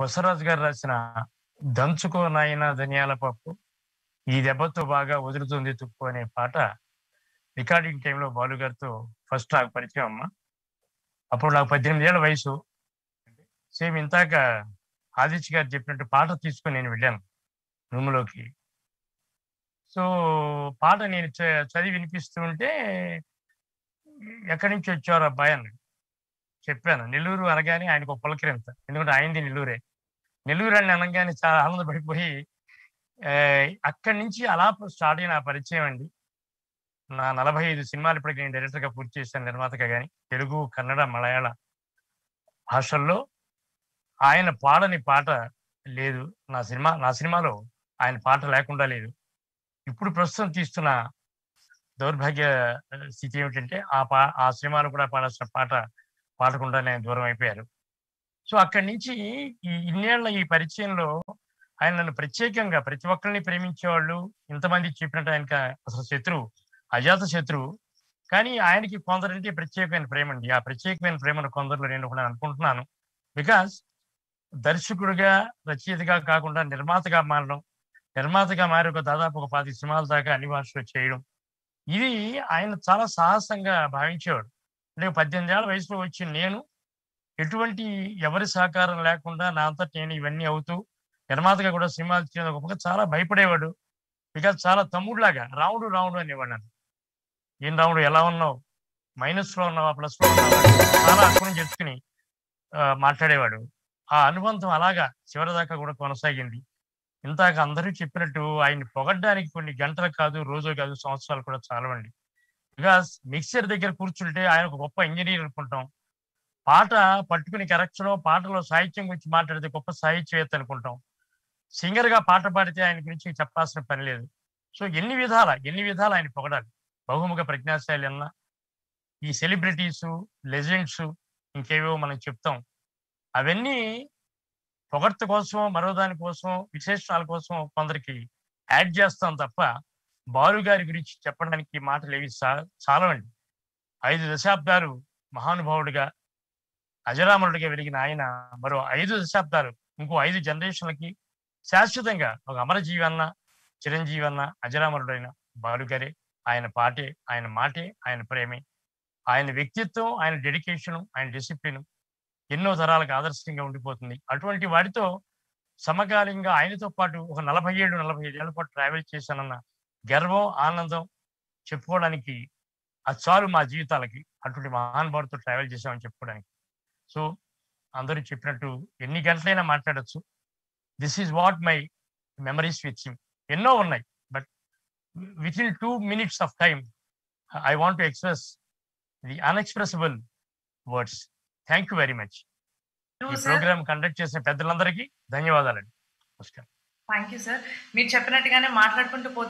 కొసరాజు గారు రాసిన దంచుకో నాయన ధనియాల పప్పు, ఈ దెబ్బతో బాగా వదులుతుంది తుప్పు అనే పాట రికార్డింగ్ టైంలో బాలు గారితో ఫస్ట్ నాకు పరిచయం అమ్మ. అప్పుడు నాకు 18 ఏళ్ళ వయసు. సేమ్ ఇంతాక ఆదిత్య గారు చెప్పినట్టు పాట తీసుకుని నేను వెళ్ళాను రూమ్లోకి. సో పాట నేను చదివి వినిపిస్తుంటే ఎక్కడి నుంచి వచ్చారు అబ్బాయి అని చెప్పాను. నెల్లూరు అనగానే ఆయనకు పులకరింత, ఎందుకంటే ఆయనది నెల్లూరే. నెల్లూరు అని అనగానే చాలా ఆనందపడిపోయి అక్కడి నుంచి అలా స్టార్ట్ అయిన పరిచయం అండి. నా 45 సినిమాలు ఇప్పటికి నేను డైరెక్టర్గా పూర్తి చేశాను, నిర్మాతగా కానీ. తెలుగు, కన్నడ, మలయాళ భాషల్లో ఆయన పాడని పాట లేదు. నా సినిమాలో ఆయన పాట లేకుండా లేదు. ఇప్పుడు ప్రస్తుతం తీస్తున్న దౌర్భాగ్య స్థితి ఏమిటంటే ఆ సినిమాలో కూడా పాడాల్సిన పాట పాడకుండా నేను దూరం అయిపోయారు. సో అక్కడి నుంచి ఈ ఇన్నేళ్ల ఈ పరిచయంలో ఆయన నన్ను ప్రత్యేకంగా, ప్రతి ఒక్కరిని ప్రేమించేవాళ్ళు ఇంతమంది చెప్పినట్టు ఆయనకి అసలు శత్రువు, అజాత శత్రువు. కానీ ఆయనకి కొందరంటే ప్రత్యేకమైన ప్రేమ అండి. ఆ ప్రత్యేకమైన ప్రేమను కొందరిలో నేను కూడా అనుకుంటున్నాను. బికాస్ దర్శకుడిగా, రచయితగా కాకుండా నిర్మాతగా మారడం, నిర్మాతగా మారి దాదాపు ఒక 10 సినిమాల దాకా అన్ని భాషలో చేయడం, ఇది ఆయన చాలా సాహసంగా భావించేవాడు. అంటే 18 ఏళ్ల వయసులో వచ్చి నేను ఎటువంటి ఎవరి సహకారం లేకుండా నా అంతటి నేను ఇవన్నీ అవుతూ నిర్మాతగా కూడా సినిమాలు చేయడం గొప్పగా చాలా భయపడేవాడు. బికాజ్ చాలా తమ్ముడులాగా రాముడు అనేవాడు నన్ను. ఏం రాముడు, ఎలా ఉన్నావు, మైనస్లో ఉన్నావా, ప్లస్లో ఉన్నావా, చాలా అక్కడి చెప్పుకుని మాట్లాడేవాడు. ఆ అనుబంధం అలాగా చివరిదాకా కూడా కొనసాగింది. ఇంతాక అందరూ చెప్పినట్టు ఆయన పొగడ్డానికి కొన్ని గంటలు కాదు, రోజు కాదు, సంవత్సరాలు కూడా చాలవండి. బికాస్ మిక్సర్ దగ్గర కూర్చుంటే ఆయన ఒక గొప్ప ఇంజనీర్ అనుకుంటాం, పాట పట్టుకుని కరెక్షను, పాటలో సాహిత్యం గురించి మాట్లాడితే గొప్ప సాహిత్యవేత్త అనుకుంటాం, సింగర్గా పాట పాడితే ఆయన గురించి చెప్పాల్సిన పని లేదు. సో ఎన్ని విధాల ఆయన పొగడాలి. బహుముఖ ప్రజ్ఞాశాలి అన్న, ఈ సెలబ్రిటీసు, లెజెండ్స్, ఇంకేవో మనం చెప్తాం, అవన్నీ పొగడ్త కోసం, మరో దానికోసం, విశేషణాల కోసం కొందరికి యాడ్ చేస్తాం తప్ప బాలు గారి గురించి చెప్పడానికి మాటలు ఏవి చాలవండి. 5 దశాబ్దాలు మహానుభావుడిగా, అజరామరుడిగా వెలిగిన ఆయన మరో 5 దశాబ్దాలు, ఇంకో 5 జనరేషన్లకి శాశ్వతంగా ఒక అమరజీవన్న, చిరంజీవన్న, అజరామరుడైన బాలు గారే. ఆయన పాటే, ఆయన మాటే, ఆయన ప్రేమే, ఆయన వ్యక్తిత్వం, ఆయన డెడికేషను, ఆయన డిసిప్లిను ఎన్నో తరాలకు ఆదర్శంగా ఉండిపోతుంది. అటువంటి వాడితో సమకాలీనంగా ఆయనతో పాటు ఒక 45 ఏళ్ల పాటు ట్రావెల్ చేశానన్న గర్వం, ఆనందం చెప్పుకోవడానికి అది చాలు మా జీవితాలకి. అటువంటి మహానుభావుడితో ట్రావెల్ చేశామని చెప్పుకోవడానికి. సో అందరూ చెప్పినట్టు ఎన్ని గంటలైనా మాట్లాడచ్చు. This is what my memories with him. ఎన్నో ఉన్నాయి, but with in 2 minutes of time I want to express the unexpressible words. Thank you very much. ఈ ప్రోగ్రామ్ కండక్ట్ చేసిన పెద్దలందరికీ ధన్యవాదాలండి. నమస్కారం. Thank you sir. మీరు చెప్పినట్టుగానే మాట్లాడుకుంటూ